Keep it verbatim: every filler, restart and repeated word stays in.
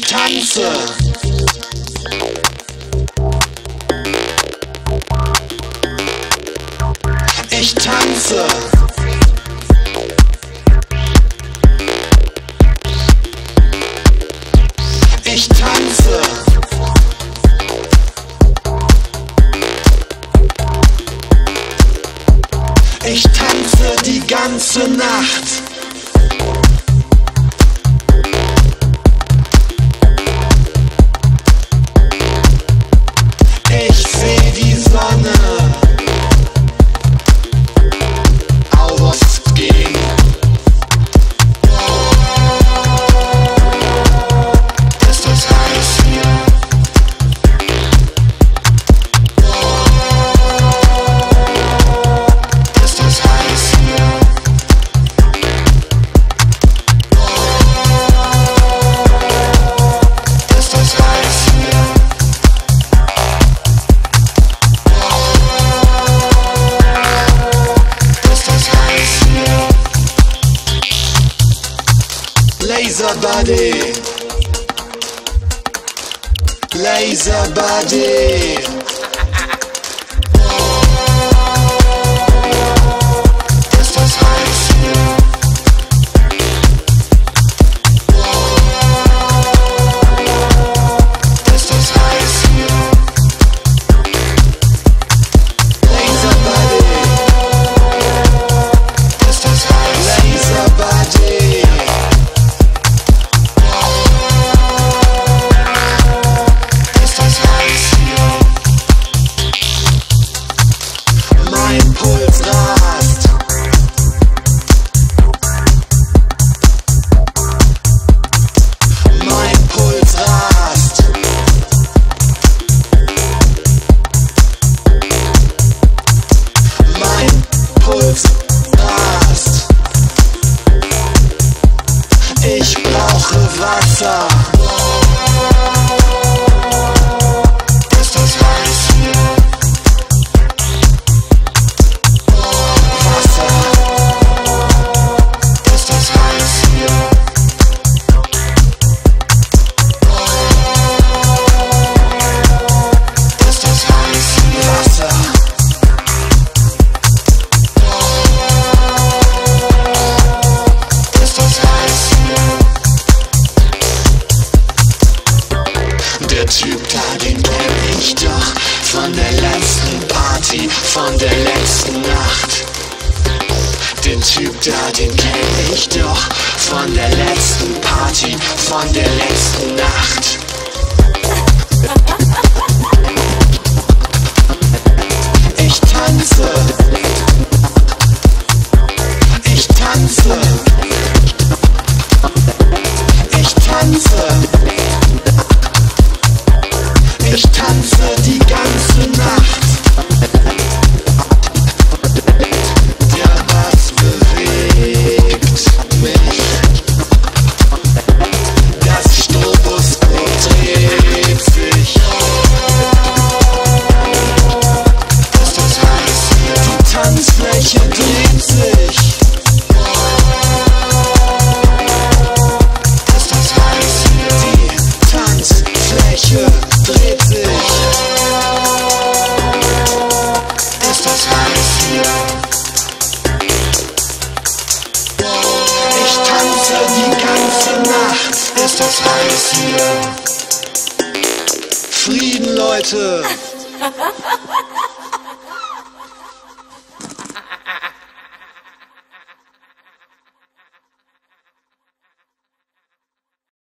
ich tanze. Ich tanze. Ich tanze. Ich tanze die ganze Nacht. Laser Buddy, Laser Buddy, dass das heiß hier, dass das heiß hier, Laser Buddy, dass das heiß hier, Laser Buddy. Ich brauche Wasser. Dass das heiß hier. Wasser. Dass das heiß hier. Dass das heiß hier. Wasser. Der Typ da, den kenn ich doch von der letzten Party, von der letzten Nacht. Den Typ da, den kenn ich doch von der letzten Party, von der letzten Nacht. Ich tanze. Ich tanze. Ich tanze. Ich tanze die ganze Nacht. Der Bass bewegt mich. Das Stroboskop dreht sich. Dass das heiß hier. Die Tanzfläche dreht sich. Dass das heiß hier. Die Tanzfläche dreht sich. Ist das heiß hier? Frieden, Leute!